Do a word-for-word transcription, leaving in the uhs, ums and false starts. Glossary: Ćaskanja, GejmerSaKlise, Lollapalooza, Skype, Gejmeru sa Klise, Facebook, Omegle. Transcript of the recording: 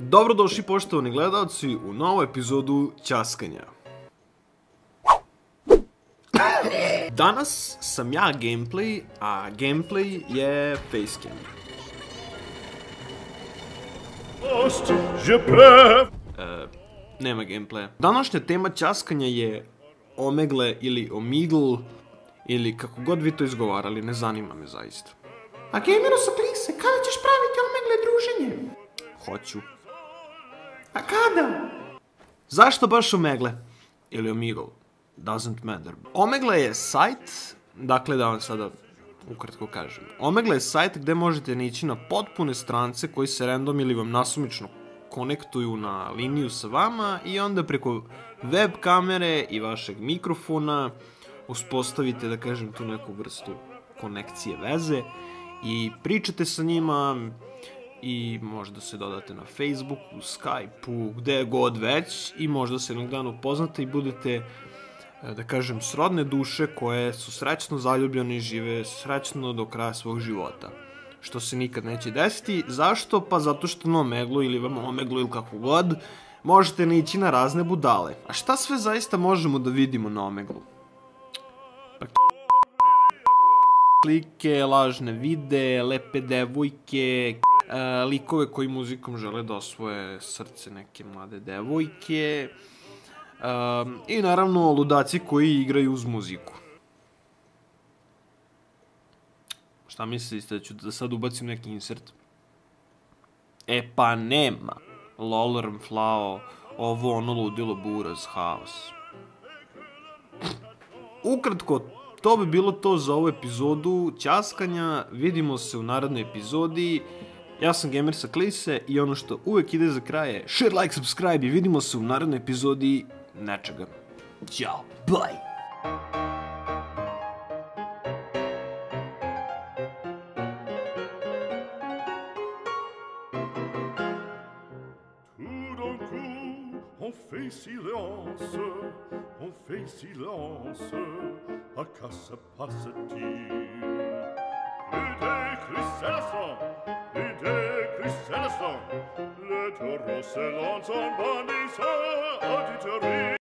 Dobrodošli poštovani gledalci u novu epizodu Ćaskanja. Danas sam ja gameplay, a gameplay je facecam. E, nema gameplaya. Današnja tema Ćaskanja je Omegle ili Omegle ili kako god vi to izgovarali, ne zanima me zaista. A Gejmeru sa Klise, kada ćeš praviti Omegle druženje? Hoću. A kada? Zašto baš Omegle? Ili Omegle? Doesn't matter. Omegle je sajt, dakle da vam sada ukratko kažem. Omegle je sajt gde možete nići na potpune strance koji se random ili vam nasumično konektuju na liniju sa vama i onda preko web kamere i vašeg mikrofona uspostavite, da kažem, tu neku vrstu konekcije veze i pričate sa njima i možda se dodate na Facebooku, Skype-u, gde god već i možda se jednog dana upoznate i budete, da kažem, srodne duše koje su srećno zaljubljene i žive srećno do kraja svog života. Što se nikad neće desiti. Zašto? Pa zato što na Omeglu ili vam Omeglu ili kako god možete nići na razne budale. A šta sve zaista možemo da vidimo na Omeglu? Pa klike, lažne vide, lepe devojke, likove koji muzikom žele da osvoje srce neke mlade devojke i naravno ludaci koji igraju uz muziku. Šta mislite da ću da sad ubacim neki insert? E pa nema. Lollapalooza, flao, ovo ono ludilo, buraz, haos. Ukratko, to bi bilo to za ovu epizodu Ćaskanja. Vidimo se u narednoj epizodi. Ja sam Gejmer sa Klise i ono što uvek ide za kraje, share, like, subscribe i vidimo se u narednoj epizodi nečega. Ćao, bye! On fait silence, on fait silence, à quoi se passe-t-il? Le déclissement, le déclissement, le taureau se lance en bannissant, auditorie.